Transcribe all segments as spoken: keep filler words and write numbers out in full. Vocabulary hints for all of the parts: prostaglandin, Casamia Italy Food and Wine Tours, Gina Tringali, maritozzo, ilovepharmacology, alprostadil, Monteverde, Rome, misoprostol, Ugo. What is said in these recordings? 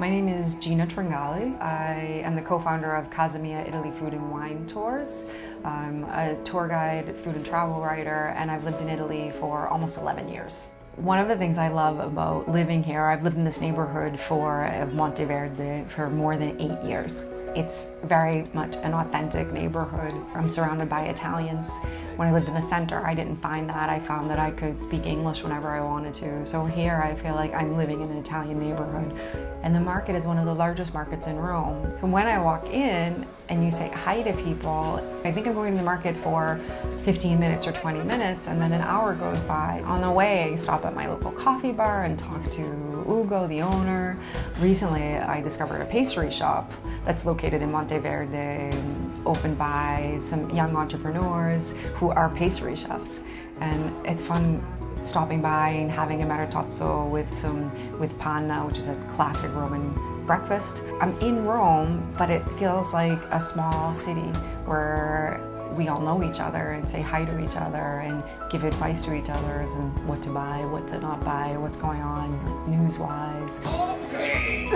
My name is Gina Tringali. I am the co-founder of Casamia Italy Food and Wine Tours. I'm a tour guide, food and travel writer, and I've lived in Italy for almost eleven years. One of the things I love about living here, I've lived in this neighborhood for of Monteverde for more than eight years. It's very much an authentic neighborhood. I'm surrounded by Italians. When I lived in the center, I didn't find that. I found that I could speak English whenever I wanted to. So here I feel like I'm living in an Italian neighborhood. And the market is one of the largest markets in Rome. So when I walk in and you say hi to people, I think I'm going to the market for fifteen minutes or twenty minutes, and then an hour goes by. On the way, I stop at my local coffee bar and talk to Ugo, the owner. Recently, I discovered a pastry shop that's located in Monteverde, opened by some young entrepreneurs who are pastry chefs. And it's fun stopping by and having a maritozzo with some with panna, which is a classic Roman breakfast. I'm in Rome, but it feels like a small city where we all know each other and say hi to each other and give advice to each other and what to buy, what to not buy, what's going on news-wise. Okay.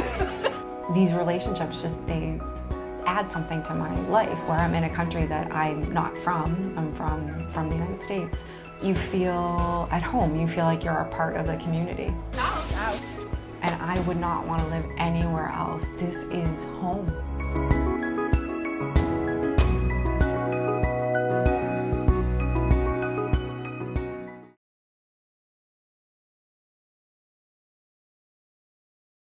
These relationships just, they add something to my life where I'm in a country that I'm not from. I'm from, from the United States. You feel at home. You feel like you're a part of the community. And I would not want to live anywhere else. This is home.